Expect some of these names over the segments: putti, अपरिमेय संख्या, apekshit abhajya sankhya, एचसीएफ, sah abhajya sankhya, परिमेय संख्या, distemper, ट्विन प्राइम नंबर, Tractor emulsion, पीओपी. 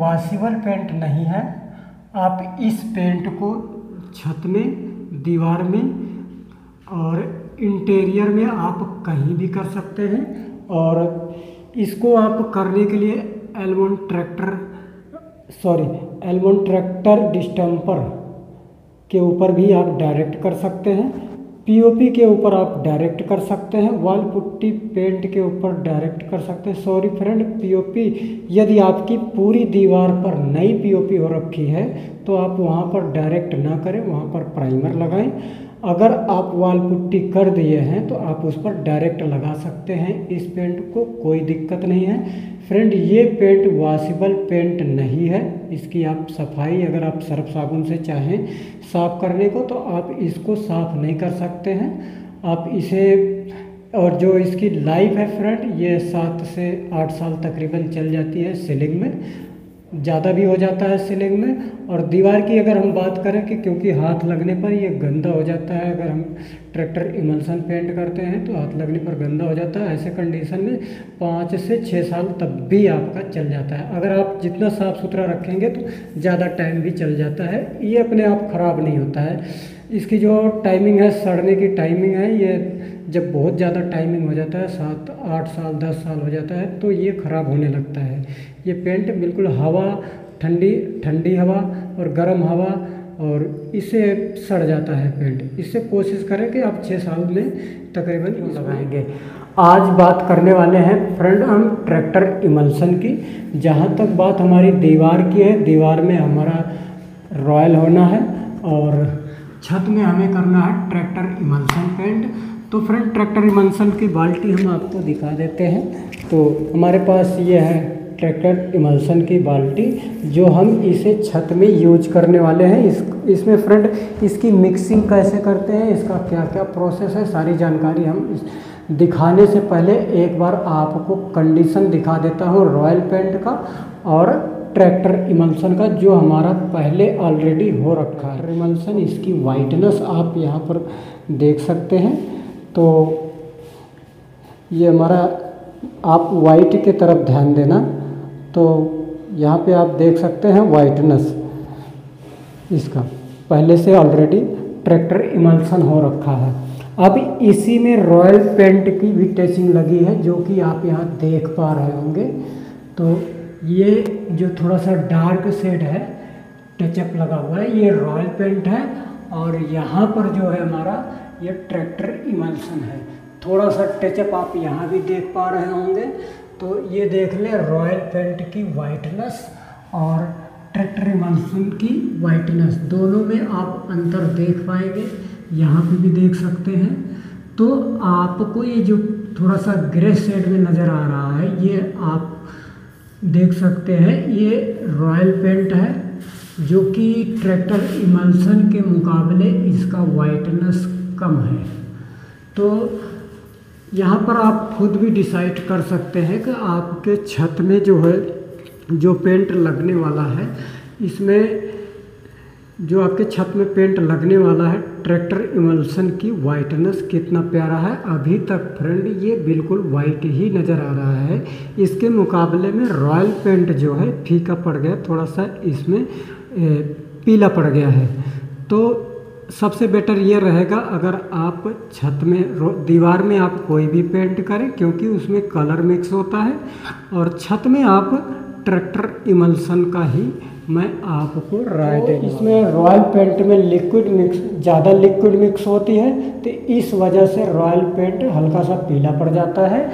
Washable paint नहीं है। आप इस पेंट को छत में, दीवार में और इंटीरियर में आप कहीं भी कर सकते हैं। और इसको आप करने के लिए एल्मोन ट्रैक्टर डिस्टम्पर के ऊपर भी आप डायरेक्ट कर सकते हैं, पीओपी के ऊपर आप डायरेक्ट कर सकते हैं, वॉल पुट्टी पेंट के ऊपर डायरेक्ट कर सकते हैं। सॉरी फ्रेंड, पीओपी यदि आपकी पूरी दीवार पर नई पीओपी हो रखी है तो आप वहां पर डायरेक्ट ना करें, वहां पर प्राइमर लगाएं। अगर आप वॉल पुट्टी कर दिए हैं तो आप उस पर डायरेक्ट लगा सकते हैं। इस पेंट को कोई दिक्कत नहीं है फ्रेंड। ये पेंट वॉशेबल पेंट नहीं है। इसकी आप सफाई, अगर आप सर्फ साबुन से चाहें साफ़ करने को तो आप इसको साफ़ नहीं कर सकते हैं। आप इसे, और जो इसकी लाइफ है फ्रेंड, ये 7 से 8 साल तकरीबन चल जाती है, सीलिंग में ज़्यादा भी हो जाता है सीलिंग में। और दीवार की अगर हम बात करें कि क्योंकि हाथ लगने पर ये गंदा हो जाता है, अगर हम ट्रैक्टर इमल्शन पेंट करते हैं तो हाथ लगने पर गंदा हो जाता है। ऐसे कंडीशन में 5 से 6 साल तब भी आपका चल जाता है। अगर आप जितना साफ़ सुथरा रखेंगे तो ज़्यादा टाइम भी चल जाता है, ये अपने आप ख़राब नहीं होता है। इसकी जो टाइमिंग है, सड़ने की टाइमिंग है, ये जब बहुत ज़्यादा टाइमिंग हो जाता है, 7, 8 साल, 10 साल हो जाता है तो ये ख़राब होने लगता है। ये पेंट बिल्कुल हवा, ठंडी हवा और गर्म हवा, और इससे सड़ जाता है पेंट। इससे कोशिश करें कि आप 6 साल में तकरीबन लगाएंगे। आज बात करने वाले हैं फ्रेंड हम ट्रैक्टर इमल्शन की। जहाँ तक बात हमारी दीवार की है, दीवार में हमारा रॉयल होना है और छत में हमें करना है ट्रैक्टर इमल्शन पेंट। तो फ्रेंड, ट्रैक्टर इमल्शन की बाल्टी हम आपको दिखा देते हैं। तो हमारे पास ये है ट्रैक्टर इमल्शन की बाल्टी, जो हम इसे छत में यूज करने वाले हैं। इसमें फ्रेंड इसकी मिक्सिंग कैसे करते हैं, इसका क्या क्या प्रोसेस है, सारी जानकारी हम दिखाने से पहले एक बार आपको कंडीशन दिखा देता हूँ रॉयल पेंट का और ट्रैक्टर इमल्शन का, जो हमारा पहले ऑलरेडी हो रखा है। इमल्शन, इसकी वाइटनेस आप यहाँ पर देख सकते हैं। तो ये हमारा, आप वाइट की तरफ ध्यान देना, तो यहाँ पे आप देख सकते हैं वाइटनेस इसका पहले से ऑलरेडी ट्रैक्टर इमल्शन हो रखा है। अब इसी में रॉयल पेंट की भी टेचिंग लगी है, जो कि आप यहाँ देख पा रहे होंगे। तो ये जो थोड़ा सा डार्क शेड है, टचअप लगा हुआ है, ये रॉयल पेंट है। और यहाँ पर जो है हमारा ये ट्रैक्टर इमल्शन है, थोड़ा सा टचअप आप यहाँ भी देख पा रहे होंगे। तो ये देख लें रॉयल पेंट की वाइटनेस और ट्रैक्टर इमल्शन की वाइटनेस, दोनों में आप अंतर देख पाएंगे, यहाँ पे भी देख सकते हैं। तो आपको ये जो थोड़ा सा ग्रे शेड में नज़र आ रहा है, ये आप देख सकते हैं, ये रॉयल पेंट है, जो कि ट्रैक्टर इमल्शन के मुकाबले इसका वाइटनेस कम है। तो यहाँ पर आप खुद भी डिसाइड कर सकते हैं कि आपके छत में जो है, जो पेंट लगने वाला है, इसमें जो आपके छत में पेंट लगने वाला है, ट्रैक्टर इमल्शन की वाइटनेस कितना प्यारा है। अभी तक फ्रेंड ये बिल्कुल वाइट ही नज़र आ रहा है, इसके मुकाबले में रॉयल पेंट जो है फीका पड़ गया, थोड़ा सा इसमें पीला पड़ गया है। तो सबसे बेटर ये रहेगा अगर आप छत में, दीवार में आप कोई भी पेंट करें, क्योंकि उसमें कलर मिक्स होता है, और छत में आप ट्रैक्टर इमल्शन का ही मैं आपको राय देता हूं। इसमें रॉयल पेंट में लिक्विड मिक्स, ज़्यादा लिक्विड मिक्स होती है, तो इस वजह से रॉयल पेंट हल्का सा पीला पड़ जाता है।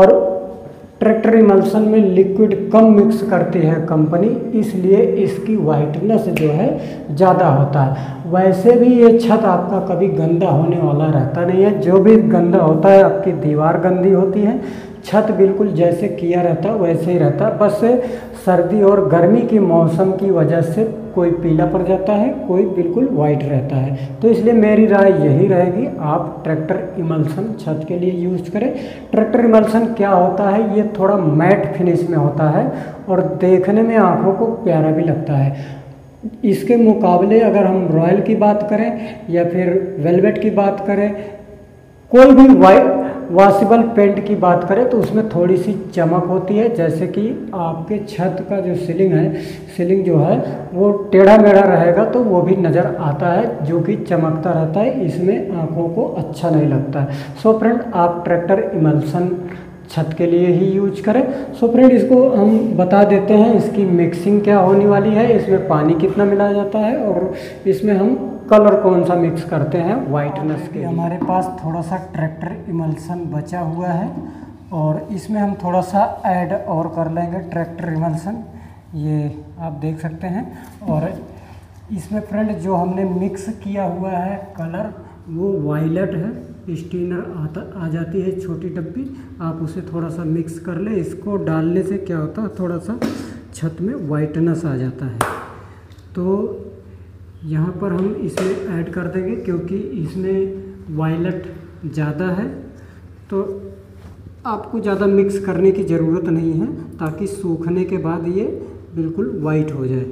और ट्रैक्टर इमल्शन में लिक्विड कम मिक्स करती है कंपनी, इसलिए इसकी वाइटनेस जो है ज़्यादा होता है। वैसे भी ये छत आपका कभी गंदा होने वाला रहता नहीं है, जो भी गंदा होता है, आपकी दीवार गंदी होती है, छत बिल्कुल जैसे किया रहता वैसे ही रहता। बस सर्दी और गर्मी के मौसम की वजह से कोई पीला पड़ जाता है, कोई बिल्कुल वाइट रहता है। तो इसलिए मेरी राय यही रहेगी, आप ट्रैक्टर इमल्शन छत के लिए यूज करें। ट्रैक्टर इमल्शन क्या होता है, ये थोड़ा मैट फिनिश में होता है और देखने में आँखों को प्यारा भी लगता है। इसके मुकाबले अगर हम रॉयल की बात करें या फिर वेलवेट की बात करें, कोई भी वाइट वॉशेबल पेंट की बात करें तो उसमें थोड़ी सी चमक होती है, जैसे कि आपके छत का जो सीलिंग है, सीलिंग जो है वो टेढ़ा मेढ़ा रहेगा तो वो भी नज़र आता है, जो कि चमकता रहता है, इसमें आँखों को अच्छा नहीं लगता है। सो फ्रेंड, आप ट्रैक्टर इमल्शन छत के लिए ही यूज करें। सो फ्रेंड, इसको हम बता देते हैं इसकी मिक्सिंग क्या होने वाली है, इसमें पानी कितना मिलाया जाता है और इसमें हम कलर कौन सा मिक्स करते हैं वाइटनेस के। हमारे पास थोड़ा सा ट्रैक्टर इमल्शन बचा हुआ है और इसमें हम थोड़ा सा ऐड और कर लेंगे ट्रैक्टर इमल्शन, ये आप देख सकते हैं। और इसमें फ्रेंड जो हमने मिक्स किया हुआ है कलर वो वायलेट है, स्टीनर आ जाती है छोटी डब्बी, आप उसे थोड़ा सा मिक्स कर लें। इसको डालने से क्या होता है, थोड़ा सा छत में वाइटनेस आ जाता है। तो यहाँ पर हम इसमें ऐड कर देंगे क्योंकि इसमें वायलेट ज़्यादा है, तो आपको ज़्यादा मिक्स करने की ज़रूरत नहीं है ताकि सूखने के बाद ये बिल्कुल वाइट हो जाए।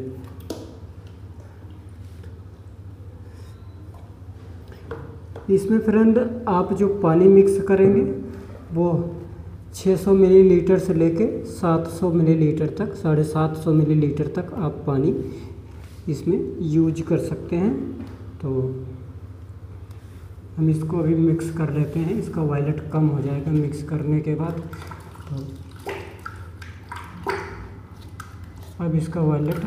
इसमें फ्रेंड आप जो पानी मिक्स करेंगे वो 600 मिलीलीटर से लेके 700 मिलीलीटर तक, 750 मिलीलीटर तक आप पानी इसमें यूज कर सकते हैं। तो हम इसको अभी मिक्स कर लेते हैं, इसका वायलेट कम हो जाएगा मिक्स करने के बाद। तो अब इसका वायलेट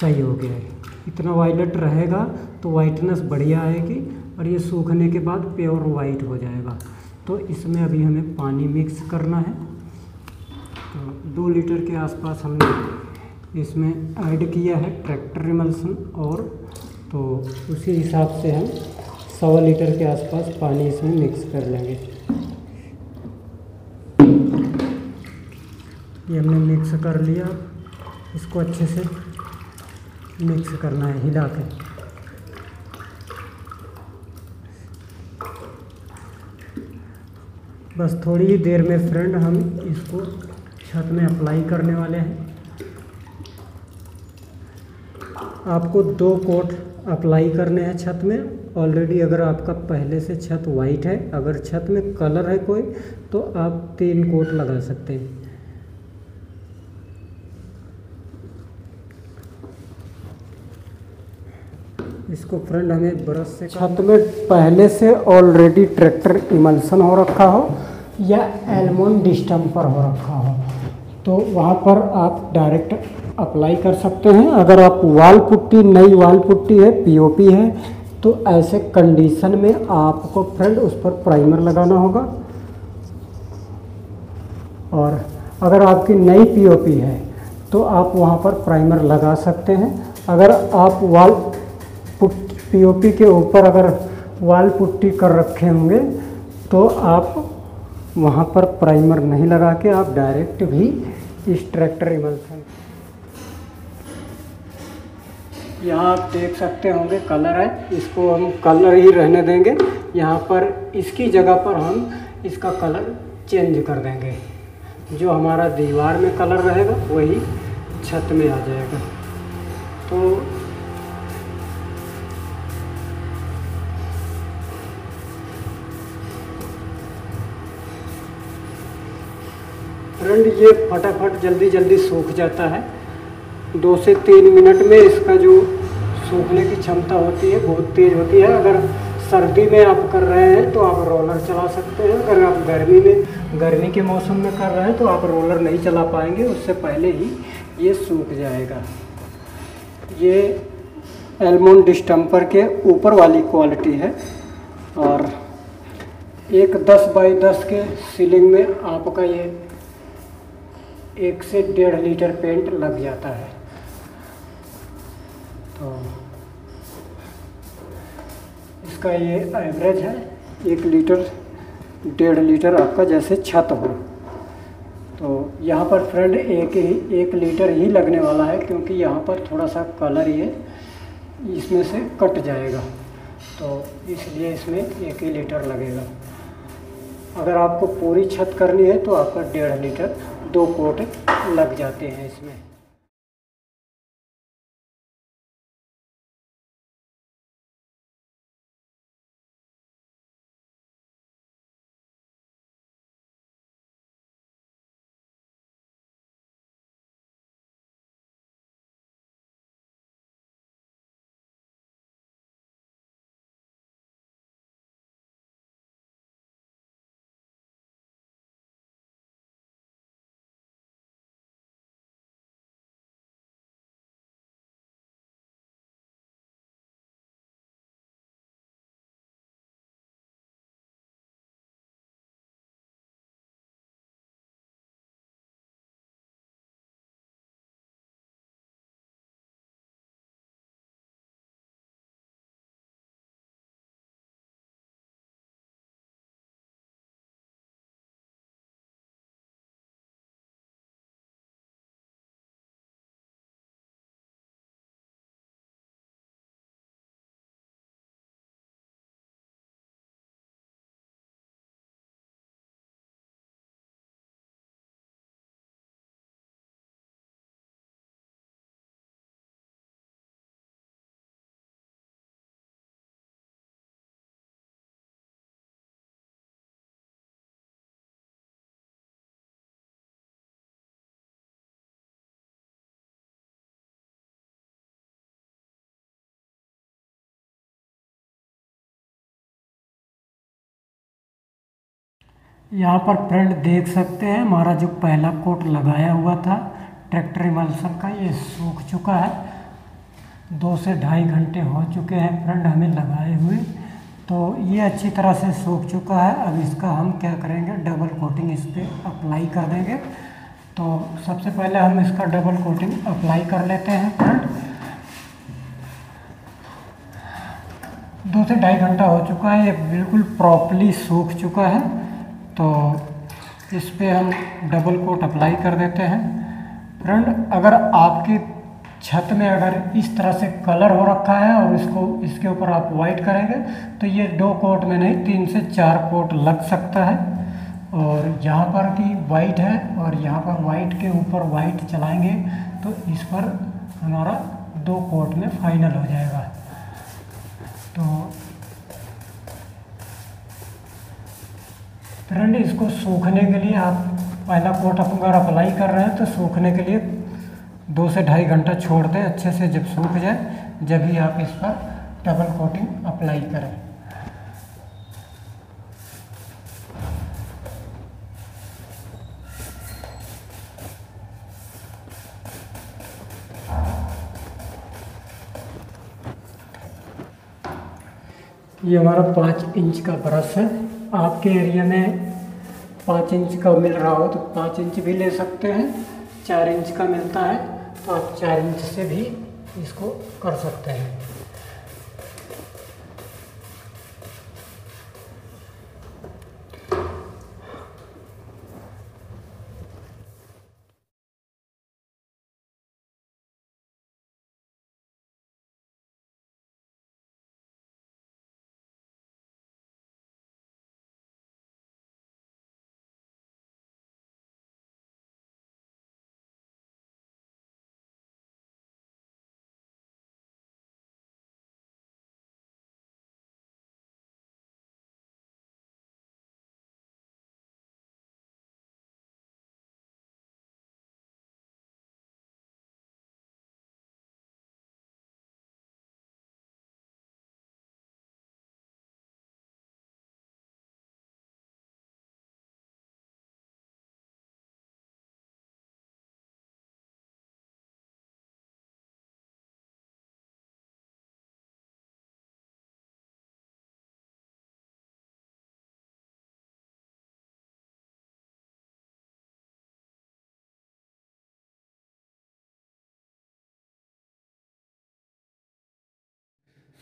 सही हो गया है, इतना वायलेट रहेगा तो वाइटनेस बढ़िया आएगी और ये सूखने के बाद प्योर वाइट हो जाएगा। तो इसमें अभी हमें पानी मिक्स करना है, तो 2 लीटर के आसपास हमने इसमें ऐड किया है ट्रैक्टर इमल्शन, और तो उसी हिसाब से हम 1.25 लीटर के आसपास पानी इसमें मिक्स कर लेंगे। ये हमने मिक्स कर लिया, इसको अच्छे से मिक्स करना है हिला के। बस थोड़ी ही देर में फ्रेंड हम इसको छत में अप्लाई करने वाले हैं। आपको 2 कोट अप्लाई करने हैं छत में। ऑलरेडी अगर आपका पहले से छत वाइट है, अगर छत में कलर है कोई, तो आप 3 कोट लगा सकते हैं। इसको फ्रेंड हमें ब्रश से, छत में पहले से ऑलरेडी ट्रैक्टर इमल्शन हो रखा हो या एलमोंड डिस्टम्पर हो रखा हो तो वहाँ पर आप डायरेक्ट अप्लाई कर सकते हैं। अगर आप वाल पुट्टी, नई वाल पुट्टी है, पीओपी है, तो ऐसे कंडीशन में आपको फ्रेंड उस पर प्राइमर लगाना होगा। और अगर आपकी नई पीओपी है तो आप वहाँ पर प्राइमर लगा सकते हैं। अगर आप वाल पीओपी के ऊपर अगर वाल पुट्टी कर रखे होंगे तो आप वहाँ पर प्राइमर नहीं लगा के आप डायरेक्ट भी इस ट्रैक्टर इमल्शन। यहाँ आप देख सकते होंगे कलर है, इसको हम कलर ही रहने देंगे। यहाँ पर इसकी जगह पर हम इसका कलर चेंज कर देंगे, जो हमारा दीवार में कलर रहेगा वही छत में आ जाएगा। तो फ्रेंड ये फटाफट जल्दी जल्दी सूख जाता है, 2 से 3 मिनट में इसका जो सूखने की क्षमता होती है बहुत तेज़ होती है। अगर सर्दी में आप कर रहे हैं तो आप रोलर चला सकते हैं, अगर आप गर्मी में, गर्मी के मौसम में कर रहे हैं तो आप रोलर नहीं चला पाएंगे, उससे पहले ही ये सूख जाएगा। ये एलमोंड स्टम्पर के ऊपर वाली क्वालिटी है और एक 10 बाई 10 के सीलिंग में आपका ये 1 से 1.5 लीटर पेंट लग जाता है। तो इसका ये एवरेज है 1 लीटर 1.5 लीटर आपका जैसे छत हो। तो यहाँ पर फ्रेंड 1 लीटर ही लगने वाला है क्योंकि यहाँ पर थोड़ा सा कलर ये इसमें से कट जाएगा, तो इसलिए इसमें 1 ही लीटर लगेगा। अगर आपको पूरी छत करनी है तो आपका 1.5 लीटर, 2 कोट लग जाते हैं इसमें। यहाँ पर फ्रेंड देख सकते हैं हमारा जो पहला कोट लगाया हुआ था ट्रैक्टर इमल्शन का ये सूख चुका है। 2 से ढाई घंटे हो चुके हैं फ्रेंड हमें लगाए हुए, तो ये अच्छी तरह से सूख चुका है। अब इसका हम क्या करेंगे, डबल कोटिंग इस पर अप्लाई कर देंगे। तो सबसे पहले हम इसका डबल कोटिंग अप्लाई कर लेते हैं फ्रेंड। 2 से ढाई घंटा हो चुका है, ये बिल्कुल प्रॉपरली सूख चुका है। तो इस पर हम डबल कोट अप्लाई कर देते हैं फ्रेंड। अगर आपकी छत में अगर इस तरह से कलर हो रखा है और इसको इसके ऊपर आप वाइट करेंगे तो ये 2 कोट में नहीं 3 से 4 कोट लग सकता है। और यहाँ पर भी वाइट है और यहाँ पर वाइट के ऊपर वाइट चलाएंगे तो इस पर हमारा 2 कोट में फाइनल हो जाएगा। तो फ्रेंड इसको सूखने के लिए आप पहला कोट अगर अप्लाई कर रहे हैं तो सूखने के लिए 2 से ढाई घंटा छोड़ दें, अच्छे से जब सूख जाए जब ही आप इस पर डबल कोटिंग अप्लाई करें। ये हमारा 5 इंच का ब्रश है, आपके एरिया में 5 इंच का मिल रहा हो तो 5 इंच भी ले सकते हैं, 4 इंच का मिलता है तो आप 4 इंच से भी इसको कर सकते हैं।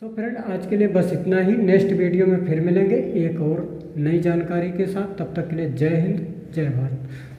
सो फ्रेंड आज के लिए बस इतना ही, नेक्स्ट वीडियो में फिर मिलेंगे एक और नई जानकारी के साथ। तब तक के लिए जय हिंद जय भारत।